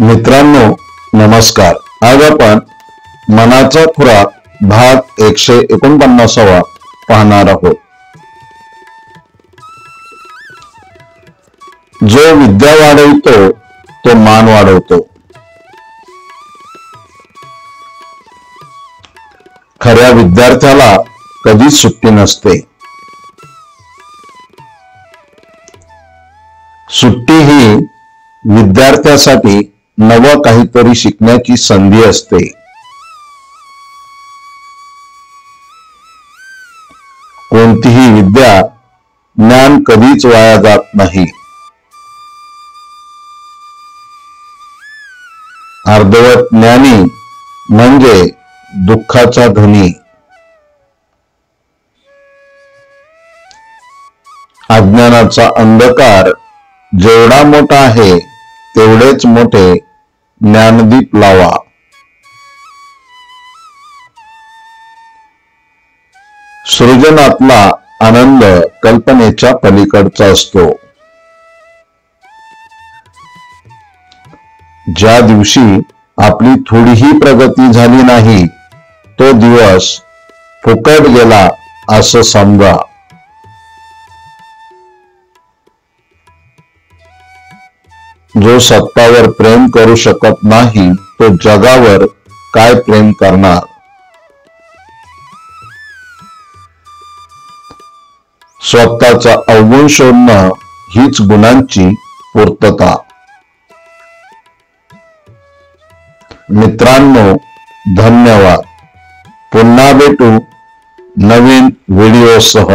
मित्रांनो नमस्कार। आज आपण मनाचा खुराक भाग 149 पाहणार आहोत। जो विद्या वाढवतो तो मान वाढवतो। खऱ्या विद्यार्थ्याला कधीच सुट्टी नसते। सुट्टी ही विद्यार्थ्यासाठी नवं काहीतरी शिकण्याची संधी असते। कोणतीही विद्या ज्ञान कधीच वाया जात नाही। अर्धवट ज्ञानी म्हणजे दुःखाचा धनी। अज्ञानाचा अंधकार जेवढा मोठा आहे तेवढेच मोठे ज्ञानदीप लावा। सृजनातला आनंद कल्पनेच्या पलीकडचा असतो। ज्या दिवशी आपली थोडीही प्रगती झाली नाही तो दिवस फुकट गेला असं समजा। जो सत्तावर प्रेम करू शकत नाही तो जगावर काय प्रेम करणार। स्वतःचा अवगुण शोधणं हीच गुणांची पूर्तता। मित्रांनो धन्यवाद। पुन्हा भेटू नवीन व्हिडिओसह।